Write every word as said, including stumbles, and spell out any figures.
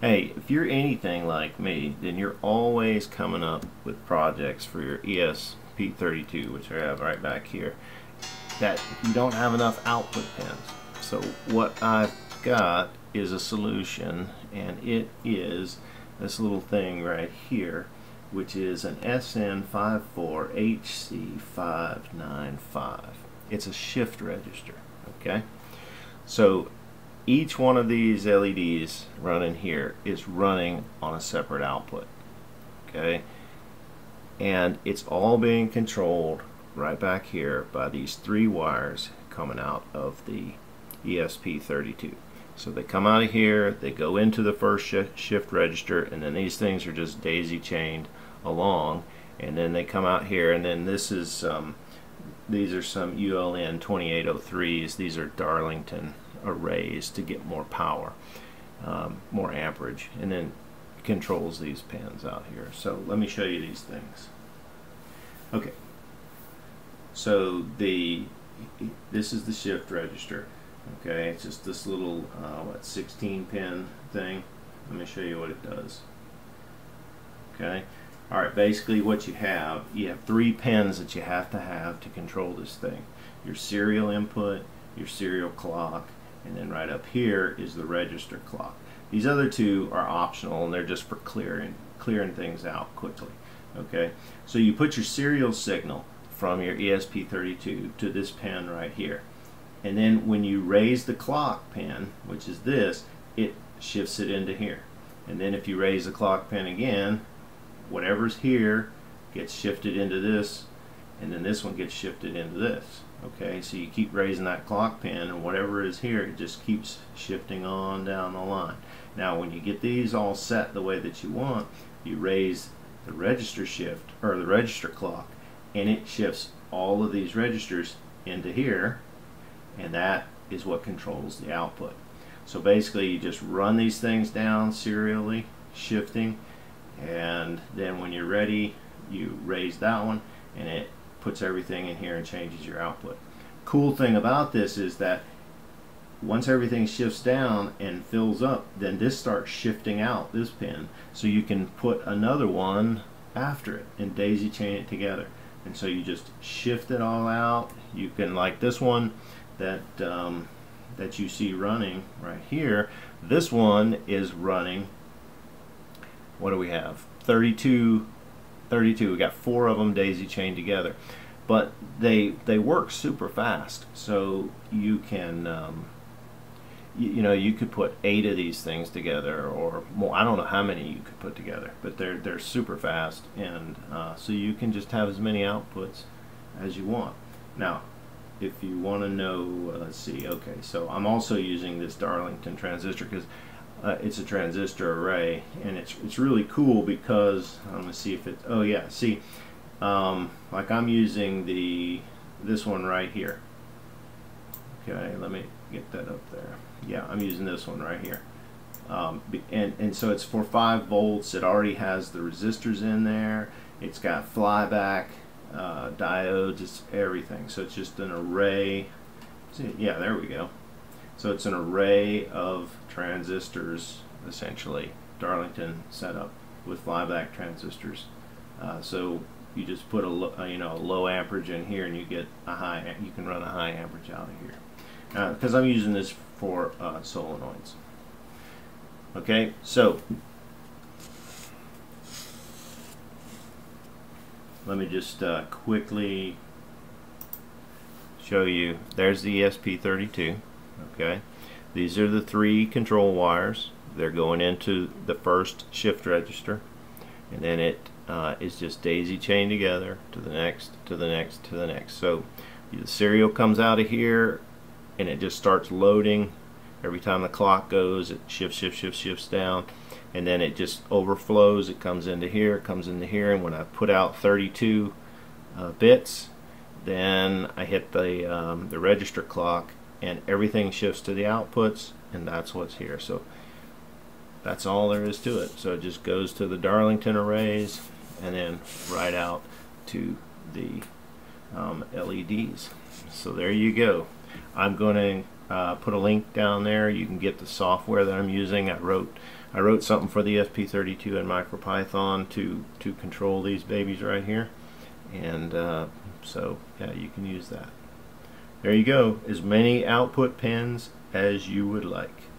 Hey, if you're anything like me, then you're always coming up with projects for your E S P thirty-two, which I have right back here, that you don't have enough output pins. So what I've got is a solution, and it is this little thing right here, which is an S N five four H C five nine five. It's a shift register, okay? So each one of these L E Ds running here is running on a separate output, okay? And it's all being controlled right back here by these three wires coming out of the E S P thirty-two. So they come out of here, they go into the first sh shift register, and then these things are just daisy chained along, and then they come out here, and then this is um, these are some U L N twenty-eight oh threes. These are Darlington arrays to get more power, um, more amperage, and then controls these pins out here. So let me show you these things. Okay, so the this is the shift register. Okay, it's just this little uh, what sixteen pin thing. Let me show you what it does. Okay, alright, basically what you have, you have three pins that you have to have to control this thing. Your serial input, your serial clock, and then right up here is the register clock. These other two are optional, and they're just for clearing clearing things out quickly. Okay, so you put your serial signal from your E S P thirty-two to this pin right here. And then when you raise the clock pin, which is this, it shifts it into here. And then if you raise the clock pin again, whatever's here gets shifted into this, and then this one gets shifted into this. Okay, so you keep raising that clock pin, and whatever is here, it just keeps shifting on down the line. Now when you get these all set the way that you want, you raise the register shift, or the register clock, and it shifts all of these registers into here. And that is what controls the output. So basically you just run these things down serially, shifting, and then when you're ready you raise that one, and it puts everything in here and changes your output. Cool thing about this is that once everything shifts down and fills up, then this starts shifting out this pin, so you can put another one after it and daisy chain it together. And so you just shift it all out. You can, like this one that um, that you see running right here, this one is running, what do we have, thirty-two, thirty-two, we got four of them daisy chained together, but they they work super fast. So you can um, you, you know, you could put eight of these things together or more. I don't know how many you could put together, but they're they're super fast, and uh, so you can just have as many outputs as you want. Now if you want to know, uh, let's see, okay, so I'm also using this Darlington transistor because uh, it's a transistor array, and it's it's really cool because, I'm gonna see if it, oh yeah, see, um, like I'm using the, this one right here. Okay, let me get that up there. Yeah, I'm using this one right here. Um, and, and so it's for five volts, it already has the resistors in there, it's got flyback, Uh, diodes, it's everything. So it's just an array. Yeah, there we go. So it's an array of transistors, essentially. Darlington setup with flyback transistors. Uh, so you just put a lo you know a low amperage in here, and you get a high. You can run a high amperage out of here. Because uh, I'm using this for uh, solenoids. Okay, so let me just uh, quickly show you. There's the E S P thirty-two. Okay, these are the three control wires. They're going into the first shift register, and then it uh, is just daisy chained together to the next, to the next, to the next. So the serial comes out of here, and it just starts loading. Every time the clock goes, it shifts, shifts, shifts, shifts down. And then it just overflows. It comes into here, comes into here, and when I put out thirty-two uh, bits, then I hit the um, the register clock, and everything shifts to the outputs, and that's what's here. So that's all there is to it. So it just goes to the Darlington arrays, and then right out to the um, L E Ds. So there you go. I'm going to Uh, put a link down there. You can get the software that I'm using. I wrote I wrote something for the E S P thirty-two and MicroPython to to control these babies right here, and uh, so yeah, you can use that. There you go. As many output pins as you would like.